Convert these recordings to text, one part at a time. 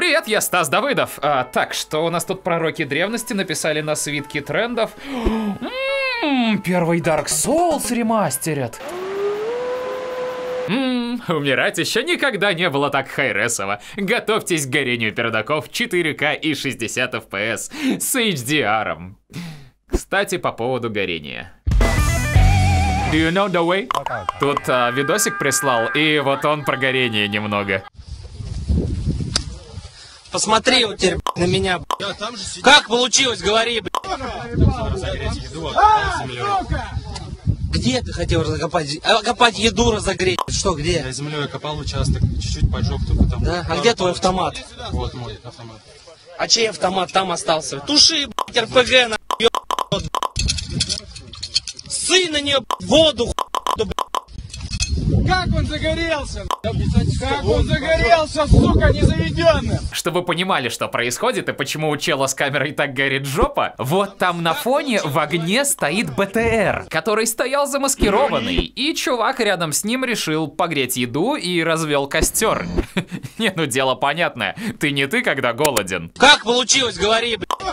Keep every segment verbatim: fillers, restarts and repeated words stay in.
Привет, я Стас Давыдов. А, так, что у нас тут пророки древности написали на свитке трендов? Ммм, первый Dark Souls ремастерят. Ммм, умирать еще никогда не было так хайресово. Готовьтесь к горению пердаков четыре ка и шестьдесят эф пи эс с эйч ди ар-ом. Кстати, по поводу горения. Do you know the way? Тут а, видосик прислал, и вот он про горение немного. Посмотри вот теперь на меня, б***ь. Как получилось, говори, б***ь. Где ты хотел закопать? А, копать еду разогреть? Что, где? Я землей копал участок, чуть-чуть поджег только там. Да? А где твой автомат? Вот мой автомат. А чей автомат там остался? Туши, б***ь, эр пэ гэ, на б***ь. Сы на нее, б***ь, воду, х***ь, б***ь. Как он загорелся, б***ь? Как он загорелся, сука, незаведенным. Чтобы вы понимали, что происходит и почему у чела с камерой так горит жопа, вот там на фоне в огне стоит бэ тэ эр, который стоял замаскированный, и чувак рядом с ним решил погреть еду и развел костер. Не, ну дело понятное, ты не ты, когда голоден. Как получилось, говори, б***ь.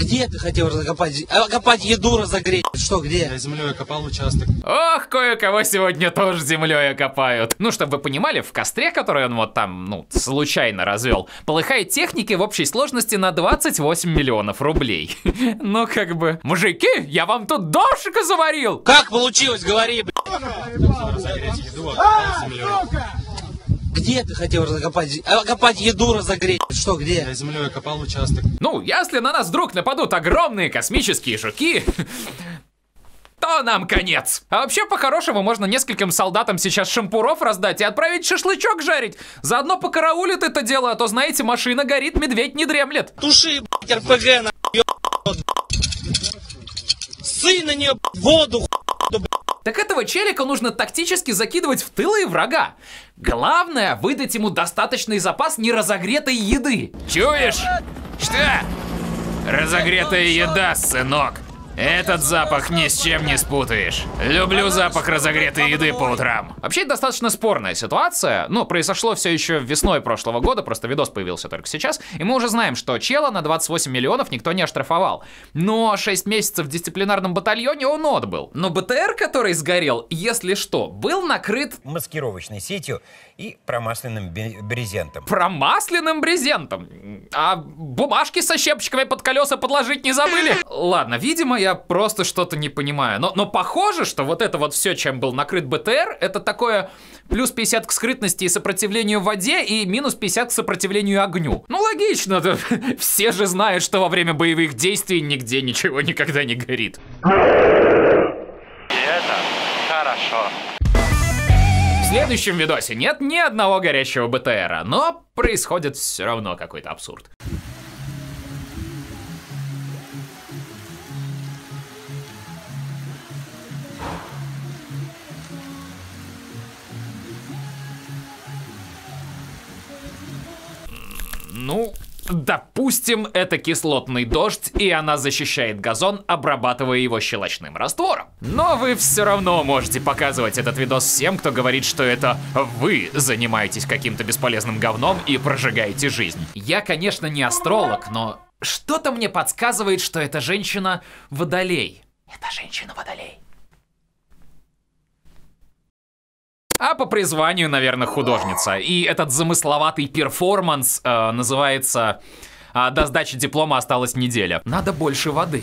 Где ты хотел закопать? А, копать еду разогреть? Что, где? Я землей копал участок. Ох, кое-кого сегодня тоже землей окопают. Ну, чтобы вы понимали, в костре, который он вот там, ну, случайно развел, полыхает техники в общей сложности на двадцать восемь миллионов рублей. Ну, как бы... Мужики, я вам тут дошика заварил! Как получилось, говори, б***ь. Где ты хотел закопать? А, копать еду разогреть? Что, где? Я землей копал участок. Ну, если на нас вдруг нападут огромные космические жуки, то нам конец. А вообще, по-хорошему, можно нескольким солдатам сейчас шампуров раздать и отправить шашлычок жарить. Заодно покараулит это дело, а то, знаете, машина горит, медведь не дремлет. Туши, б***ь, эр пэ гэ, на б***ь. Сы на нее, б***ь, воду, б***ь. Так этого челика нужно тактически закидывать в тылы врага. Главное, выдать ему достаточный запас неразогретой еды. Чуешь? Что? Разогретая еда, сынок. Этот запах ни с чем не спутаешь. Люблю запах разогретой еды по утрам. Вообще, достаточно спорная ситуация. Ну, произошло все еще весной прошлого года, просто видос появился только сейчас. И мы уже знаем, что чела на двадцать восемь миллионов никто не оштрафовал. Но шесть месяцев в дисциплинарном батальоне он отбыл. Но бэ тэ эр, который сгорел, если что, был накрыт маскировочной сетью и промасленным брезентом. Промасленным брезентом? А бумажки со щепчиками под колеса подложить не забыли? Ладно, видимо, я Я просто что-то не понимаю. Но, но похоже, что вот это вот все, чем был накрыт бэ тэ эр, это такое плюс пятьдесят к скрытности и сопротивлению в воде и минус пятьдесят к сопротивлению огню. Ну логично, да. Все же знают, что во время боевых действий нигде ничего никогда не горит. И это хорошо. В следующем видосе нет ни одного горящего бэ тэ эра, но происходит все равно какой-то абсурд. Ну, допустим, это кислотный дождь, и она защищает газон, обрабатывая его щелочным раствором. Но вы все равно можете показывать этот видос всем, кто говорит, что это вы занимаетесь каким-то бесполезным говном и прожигаете жизнь. Я, конечно, не астролог, но что-то мне подсказывает, что эта женщина водолей. Это женщина водолей. А по призванию, наверное, художница. И этот замысловатый перформанс э, называется э, «До сдачи диплома осталась неделя». Надо больше воды.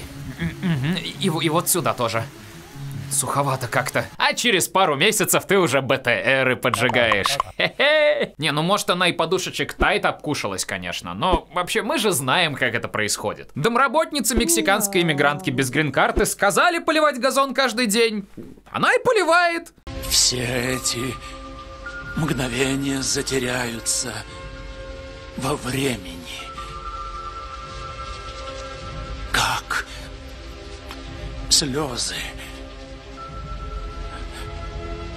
И, и вот сюда тоже. Суховато как-то. А через пару месяцев ты уже бэ тэ эры поджигаешь. Хе-хе. Не, ну может она и подушечек Тайт обкушалась, конечно. Но вообще мы же знаем, как это происходит. Домработницы мексиканской иммигрантки без грин-карты сказали поливать газон каждый день. Она и поливает. Все эти мгновения затеряются во времени. Как слезы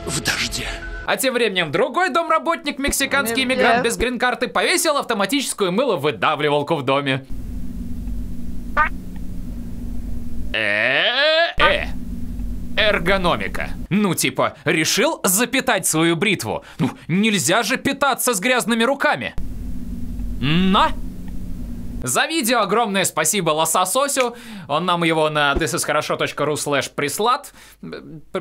в дожде. А тем временем другой домработник, мексиканский иммигрант без грин-карты, повесил автоматическую мыловыдавливалку в доме. Э-э-э. эргономика. Ну типа, решил запитать свою бритву? Ну, нельзя же питаться с грязными руками. На! За видео огромное спасибо Лосососю. Он нам его на this is хорошо точка ру слэш прислал.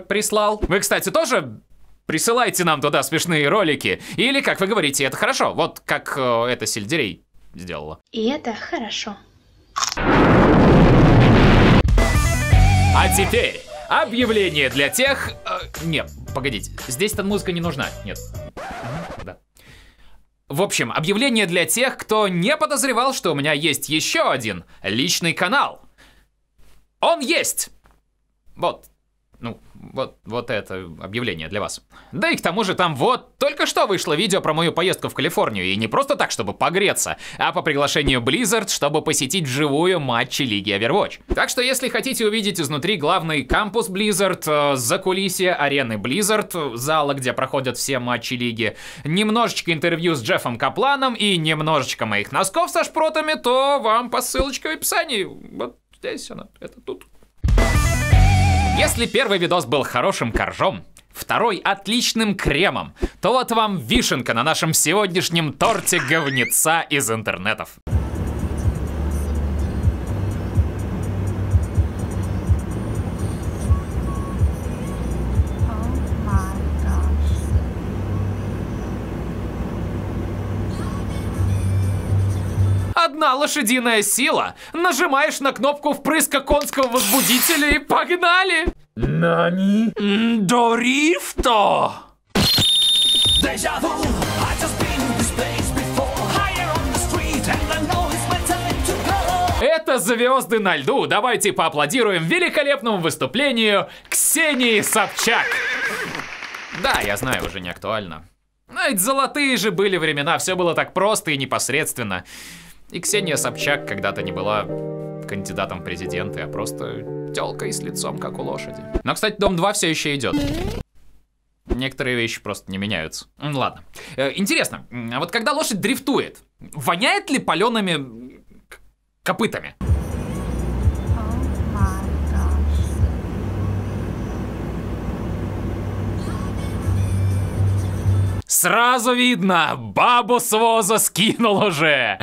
Прислал. Вы, кстати, тоже присылайте нам туда смешные ролики. Или, как вы говорите, это хорошо. Вот как э, это сельдерей сделала. И это хорошо. А теперь объявление для тех... Э, нет, погодите. Здесь-то музыка не нужна. Нет. Да. В общем, объявление для тех, кто не подозревал, что у меня есть еще один личный канал. Он есть! Вот. Ну, вот, вот это объявление для вас. Да и к тому же там вот только что вышло видео про мою поездку в Калифорнию. И не просто так, чтобы погреться, а по приглашению Blizzard, чтобы посетить вживую матчи Лиги Overwatch. Так что, если хотите увидеть изнутри главный кампус Blizzard, э, закулисье арены Blizzard, зала, где проходят все матчи Лиги, немножечко интервью с Джеффом Капланом и немножечко моих носков со шпротами, то вам по ссылочке в описании. Вот здесь она, это тут. Если первый видос был хорошим коржом, второй отличным кремом, то вот вам вишенка на нашем сегодняшнем торте говнеца из интернетов. Одна лошадиная сила. Нажимаешь на кнопку впрыска конского возбудителя и погнали. Нани? Дорифто. Это звезды на льду. Давайте поаплодируем великолепному выступлению Ксении Собчак. Да, я знаю, уже не актуально. Но ведь золотые же были времена, все было так просто и непосредственно. И Ксения Собчак когда-то не была кандидатом в президенты, а просто тёлкой с лицом, как у лошади. Но, кстати, Дом два все еще идет. Некоторые вещи просто не меняются. Ну, ладно. Э, интересно, а вот когда лошадь дрифтует, воняет ли палеными копытами? Сразу видно, бабу с воза скинул уже.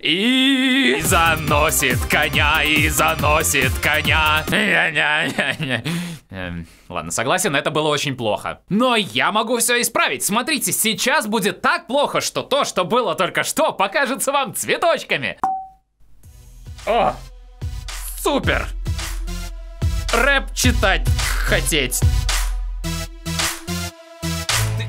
И заносит коня, и заносит коня. Ладно, согласен, это было очень плохо. Но я могу все исправить. Смотрите, сейчас будет так плохо, что то, что было только что, покажется вам цветочками. О, супер. Рэп читать хотеть.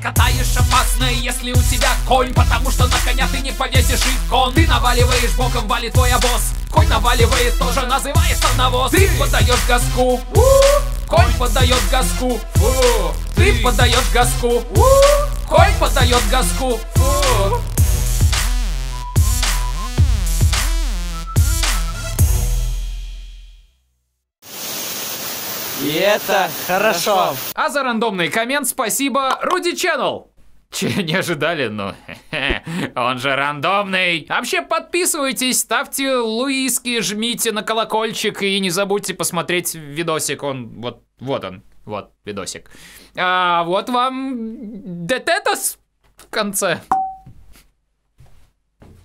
Катаешь опасное, если у тебя конь, потому что на коня ты не повесишь икон. Ты наваливаешь, боком валит твой обоз. Конь наваливает, тоже называется навоз. Ты подаешь газку, конь подает газку. Ты подаешь газку, конь подает газку. И это хорошо. А за рандомный коммент спасибо Руди Channel. Че, не ожидали, ну. Он же рандомный. Вообще подписывайтесь, ставьте луиски, жмите на колокольчик и не забудьте посмотреть видосик. Он вот, вот он, вот видосик. А вот вам дететос в конце.